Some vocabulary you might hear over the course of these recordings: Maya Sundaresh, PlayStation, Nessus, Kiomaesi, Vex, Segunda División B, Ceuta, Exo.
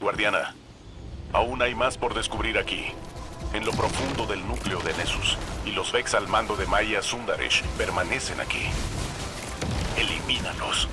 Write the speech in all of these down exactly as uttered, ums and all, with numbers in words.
Guardiana, aún hay más por descubrir aquí. En lo profundo del núcleo de Nessus, y los Vex al mando de Maya Sundaresh permanecen aquí. Elimínalos.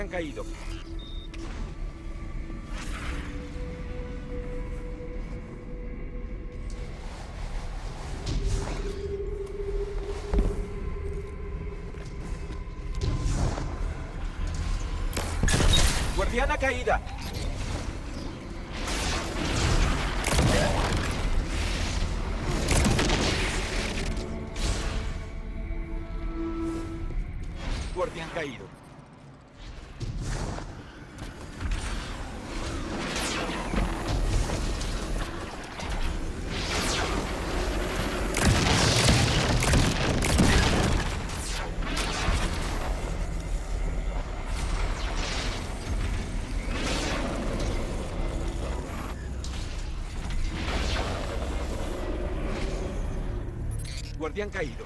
Han caído. Guardiana caída. Guardián caído. Guardián caído.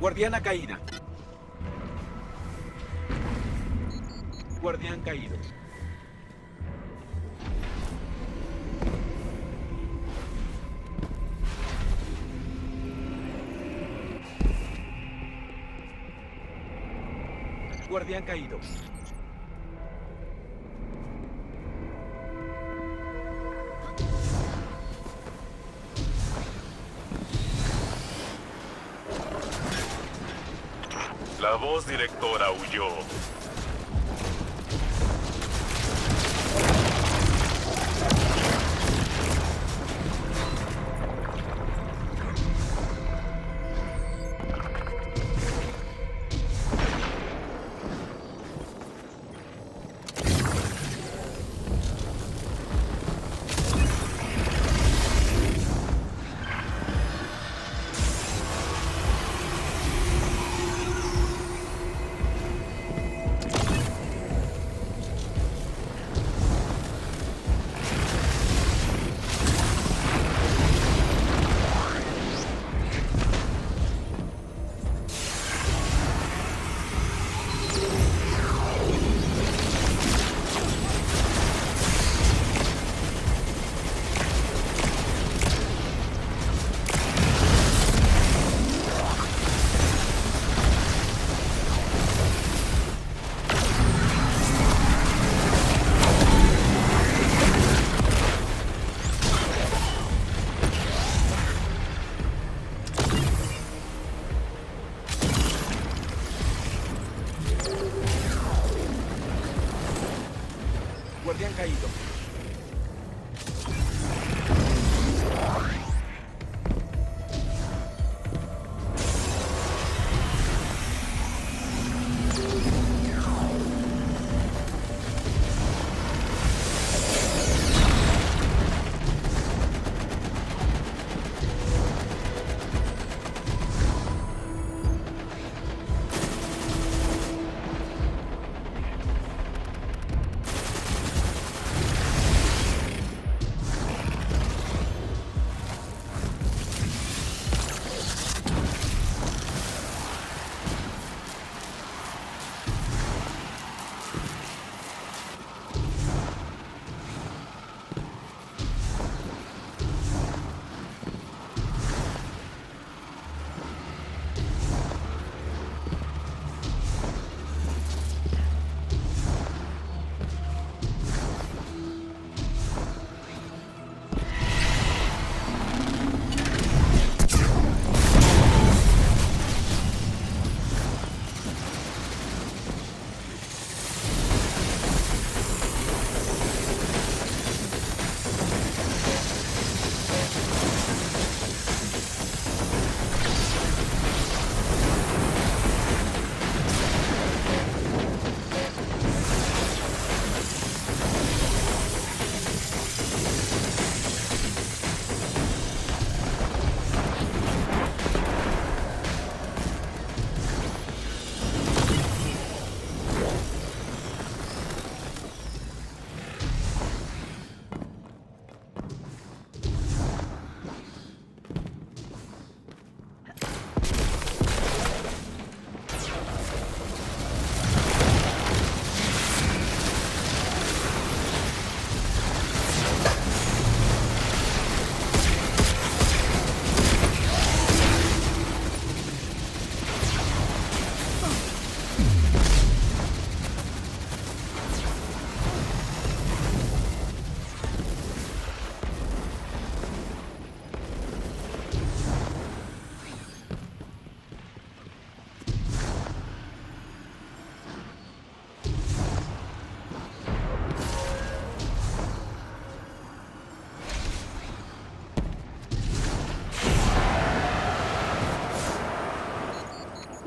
Guardiana caída. Guardián caído. Guardián caído. La voz directora huyó.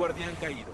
guardián caído.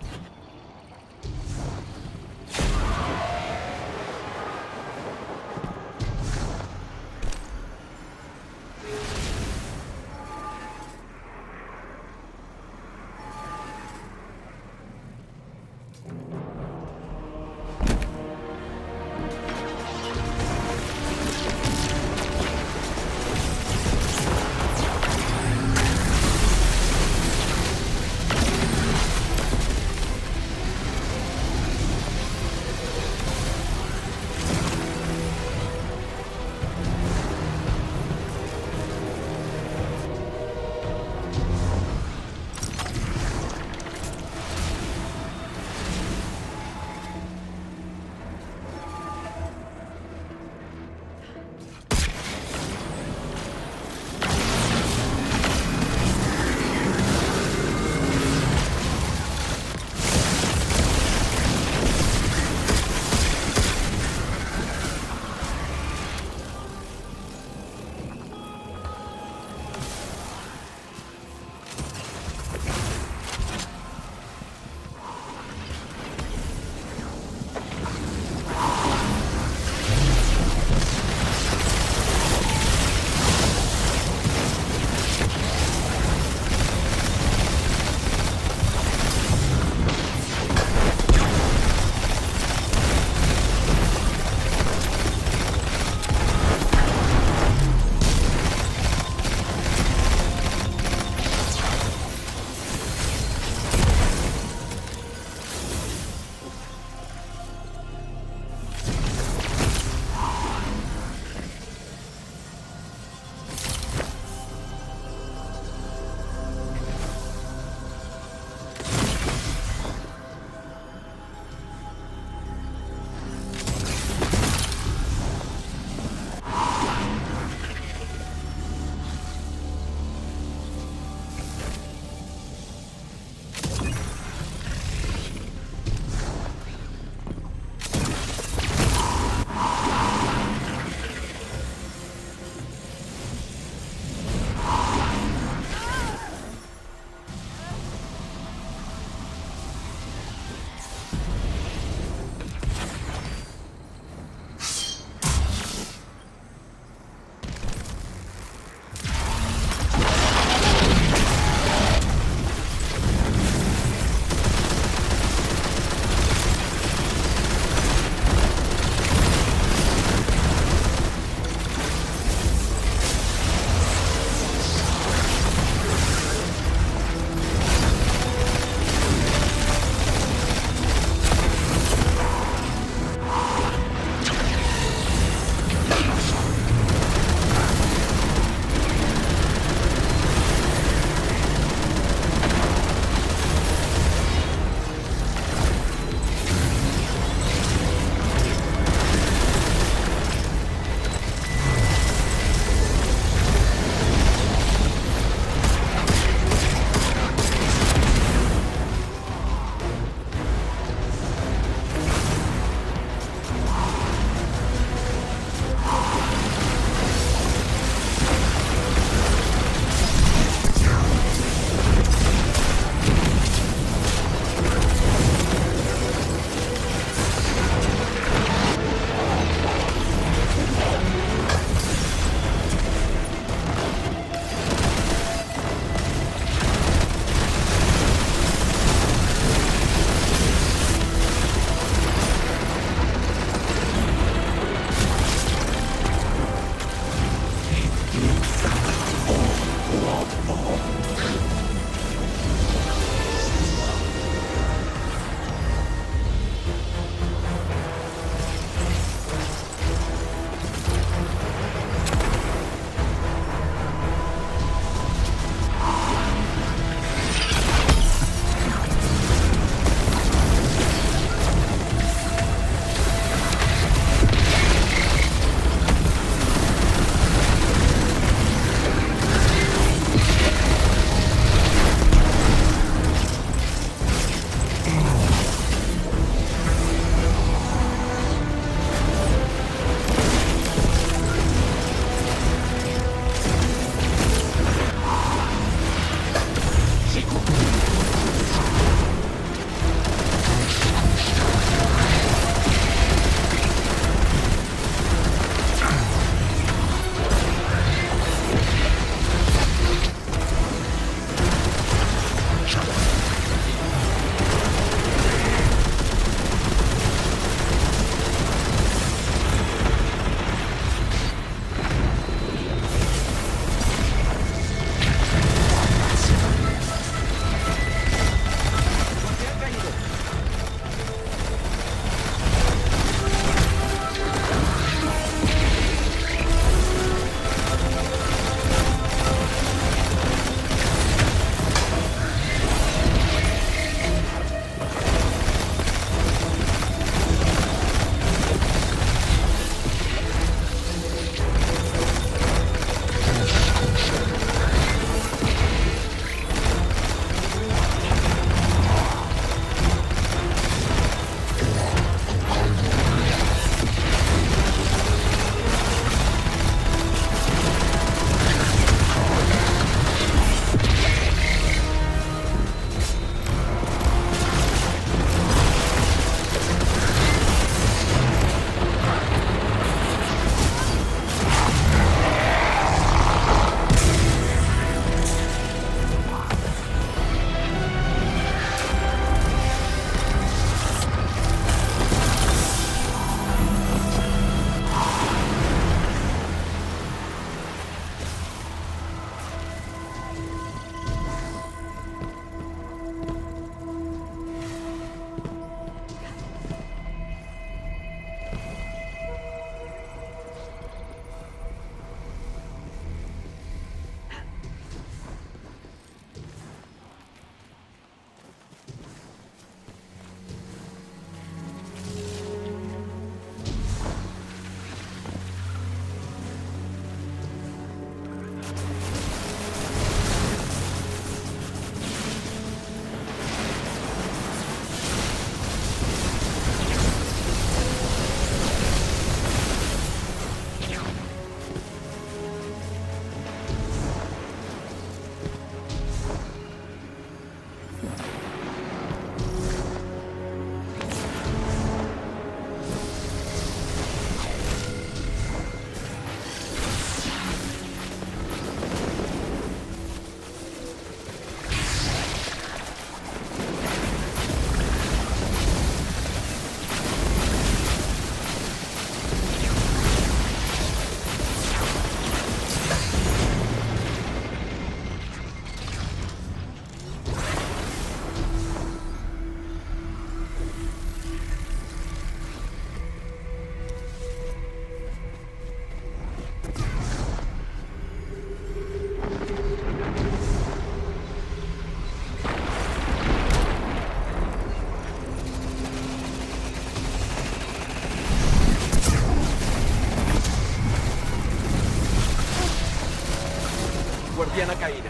guardiana caída.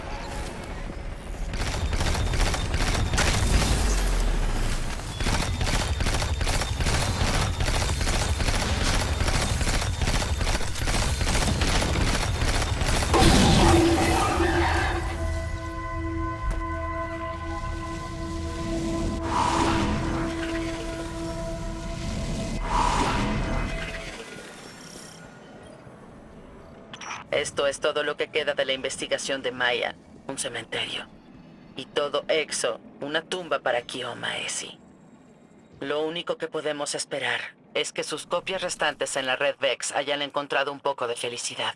Esto es todo lo que queda de la investigación de Maya, un cementerio. Y todo Exo, una tumba para Kiomaesi. Lo único que podemos esperar es que sus copias restantes en la red Vex hayan encontrado un poco de felicidad.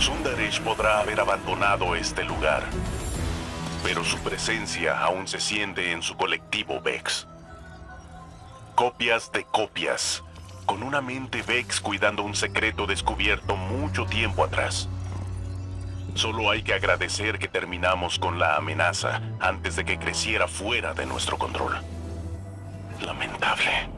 Sundaresh podrá haber abandonado este lugar, pero su presencia aún se siente en su colectivo Vex. Copias de copias, con una mente Vex cuidando un secreto descubierto mucho tiempo atrás. Solo hay que agradecer que terminamos con la amenaza antes de que creciera fuera de nuestro control. Lamentable.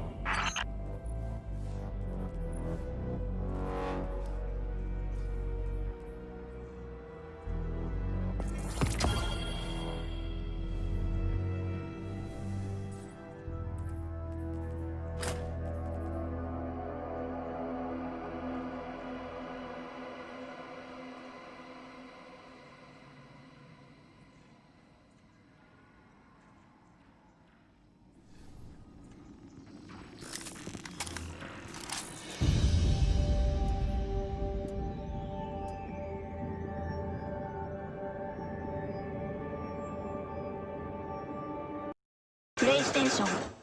PlayStation.